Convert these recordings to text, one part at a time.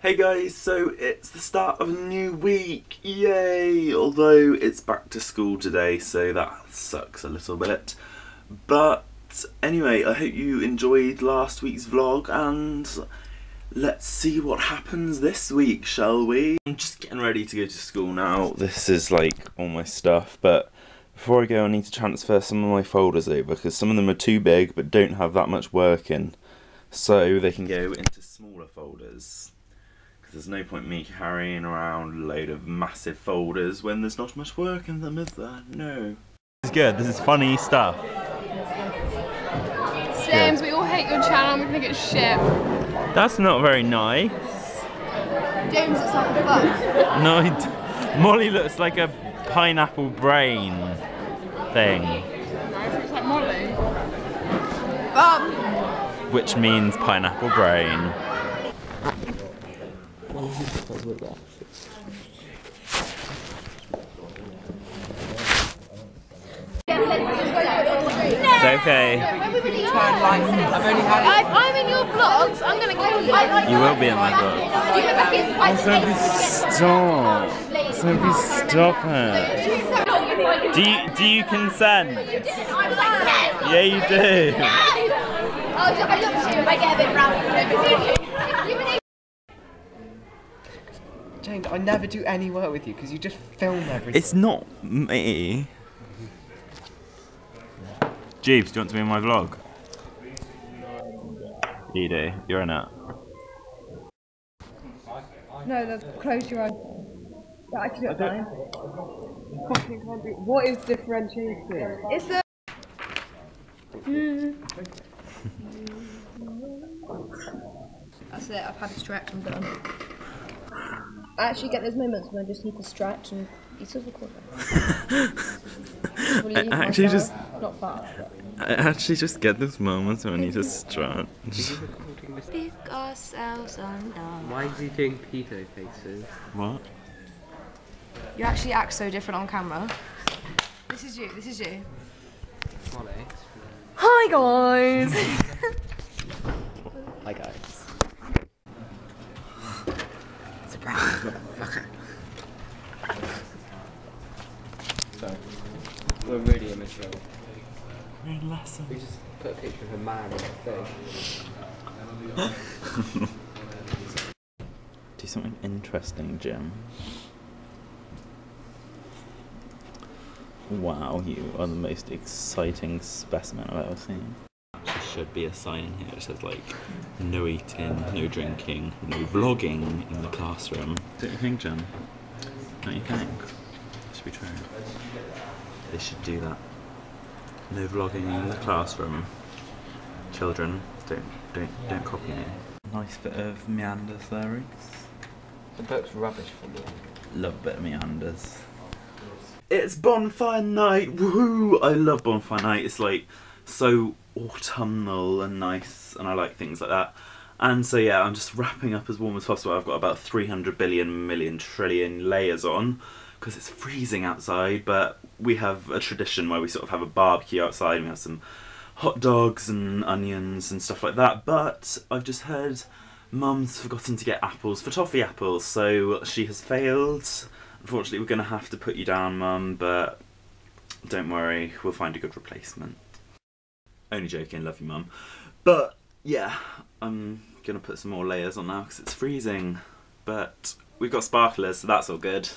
Hey guys, so it's the start of a new week, yay! Although it's back to school today, so that sucks a little bit. But anyway, I hope you enjoyed last week's vlog, and let's see what happens this week, shall we? I'm just getting ready to go to school now. This is like all my stuff, but before I go I need to transfer some of my folders over, because some of them are too big but don't have that much work in, so they can go into smaller folders. There's no point me carrying around a load of massive folders when there's not much work in them, is there? No. This is good. This is funny stuff. James, we all hate your channel and we're going to get shit. That's not very nice. James looks like a bug. No, Molly looks like a pineapple brain thing. No, she looks like Molly. Bum! Which means pineapple brain. It's okay. I'm in your vlogs, I'm going to go with you. You will be in my vlogs. Sophie, stop. Sophie, stop it. Do you consent? Yeah, you do. I looked at you and I get a bit round. Jane, I never do any work with you because you just film everything. It's not me. Jeeves, do you want to be in my vlog? You do. You're in it. No, that's, close your eyes. That actually looks fine. What is differentiation? It's the. That's it. I've had a stretch. I'm done. I actually get those moments when I just need to stretch and it's a recorder. I actually just get those moments when I need to stretch. Pick ourselves on our... Why is he doing pedo faces? What? You actually act so different on camera. This is you, this is you. Hi guys! Hi guys. So, we're really immature. We're in lesson. We just put a picture of a man in the thing. Do something interesting, Jim. Wow, you are the most exciting specimen I've ever seen. Should be a sign here that says like no eating, no drinking, no vlogging in the classroom. Don't you think, John? Don't you think? It should be true. They should do that. No vlogging in the classroom. Children, don't copy me. Nice bit of meanders there, Riggs. The book's rubbish for me. Love bit of meanders. It's bonfire night, woohoo! I love bonfire night, it's like so autumnal and nice, and I like things like that. And so yeah, I'm just wrapping up as warm as possible. I've got about 300 billion million trillion layers on because it's freezing outside, but we have a tradition where we sort of have a barbecue outside and we have some hot dogs and onions and stuff like that. But I've just heard Mum's forgotten to get apples for toffee apples, so she has failed. Unfortunately, we're going to have to put you down, Mum, but don't worry, we'll find a good replacement. Only joking, love you, Mum. But yeah, I'm gonna put some more layers on now because it's freezing. But we've got sparklers, so that's all good.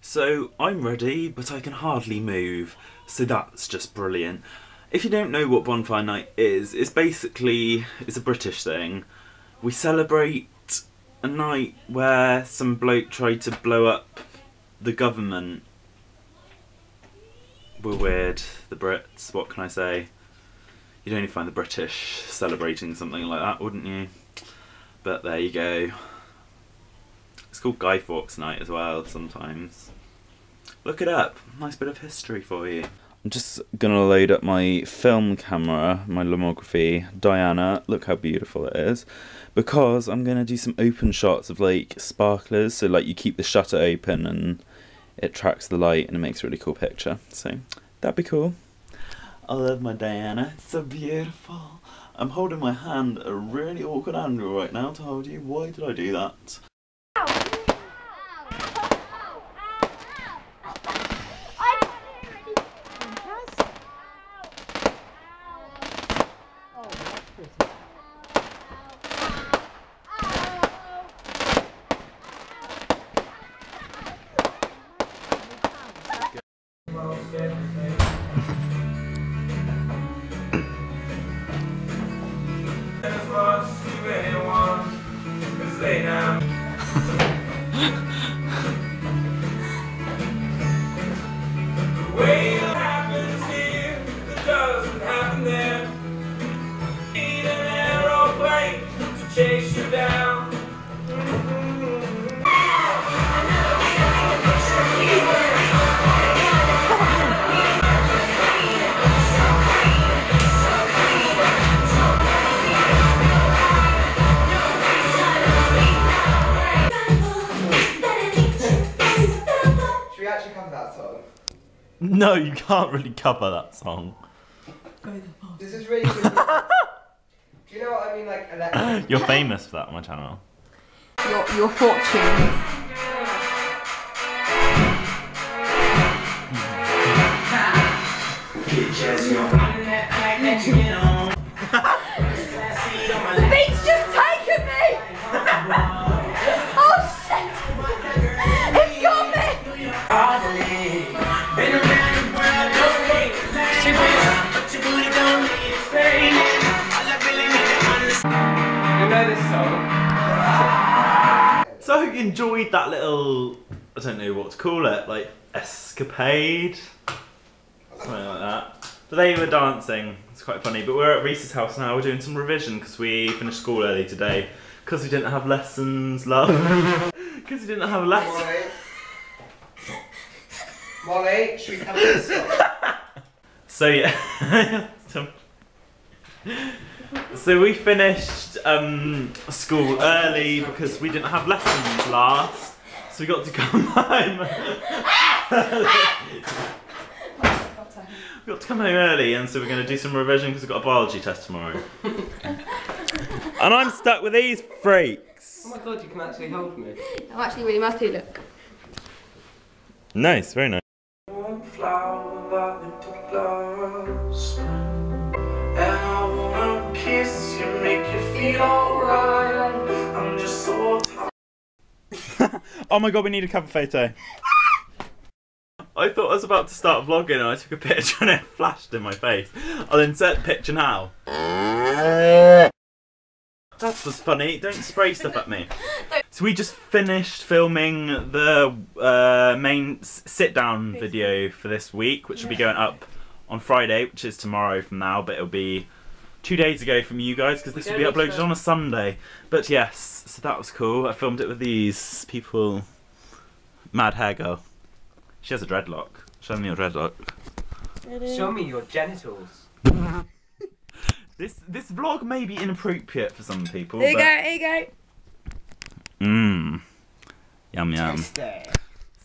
So I'm ready, but I can hardly move. So that's just brilliant. If you don't know what bonfire night is, it's basically, it's a British thing. We celebrate a night where some bloke tried to blow up the government. We're weird, the Brits, what can I say? You'd only find the British celebrating something like that, wouldn't you? But there you go. It's called Guy Fawkes night as well sometimes. Look it up. Nice bit of history for you. I'm just gonna load up my film camera, my Lomography, Diana, look how beautiful it is, because I'm gonna do some open shots of like sparklers, so like you keep the shutter open and it tracks the light and it makes a really cool picture, so that'd be cool. I love my Diana, it's so beautiful. I'm holding my hand at a really awkward angle right now to hold you. Why did I do that? No, you can't really cover that song. This is really good. Do you know what I mean? Like, electric. You're famous for that on my channel. Your fortune. The beat's just taken me! Oh shit! It's got me! So I hope you enjoyed that little, I don't know what to call it, like escapade, something like that. But they were dancing, it's quite funny, but we're at Reese's house now, we're doing some revision because we finished school early today. Because we didn't have lessons, love. Because we didn't have lessons. Molly, should we come this up? So yeah. So we finished school early because we didn't have lessons last, so we got to come home early. We got to come home early, and so we're going to do some revision because we've got a biology test tomorrow. And I'm stuck with these freaks. Oh my god, you can actually hold me. I'm actually really musty, look. Nice, very nice. One flower into blossom. Kiss you, make you feel alright. I'm just so tired. Oh my god, we need a cover photo. I thought I was about to start vlogging and I took a picture and it flashed in my face. I'll insert picture now. That was funny, don't spray stuff at me. So we just finished filming the main sit-down video for this week, which will be going up on Friday, which is tomorrow from now, but it'll be 2 days ago from you guys, because this will be uploaded on a Sunday. But yes, so that was cool. I filmed it with these people. Mad hair girl. She has a dreadlock. Show me your dreadlock. Show me your genitals. This vlog may be inappropriate for some people. Here you go, here you go. Mmm. Yum yum.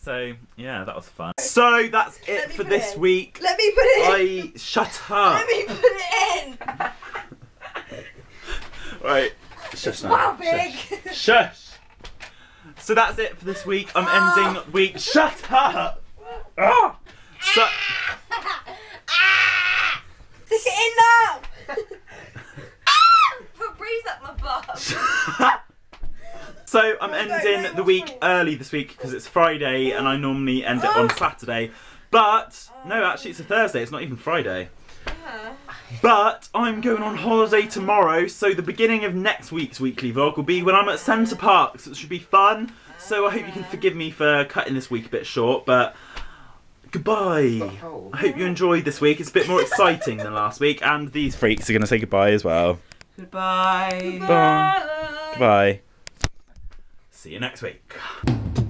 So yeah, that was fun. So that's it for this week. Let me put it in. Shut up. Let me put it in. Right, shush now. Wow, big. Shush. Shush. So that's it for this week. I'm ending week. Shut up. Oh. So stick it in now. Put breeze up my butt. So I'm ending the week early this week because it's Friday and I normally end it on Saturday. But no, actually it's a Thursday. It's not even Friday. But I'm going on holiday tomorrow, so the beginning of next week's weekly vlog will be when I'm at Centre Park, so it should be fun. So I hope you can forgive me for cutting this week a bit short, but goodbye. I hope you enjoyed this week. It's a bit more exciting than last week, and these freaks are going to say goodbye as well. Goodbye. Goodbye. Goodbye. See you next week.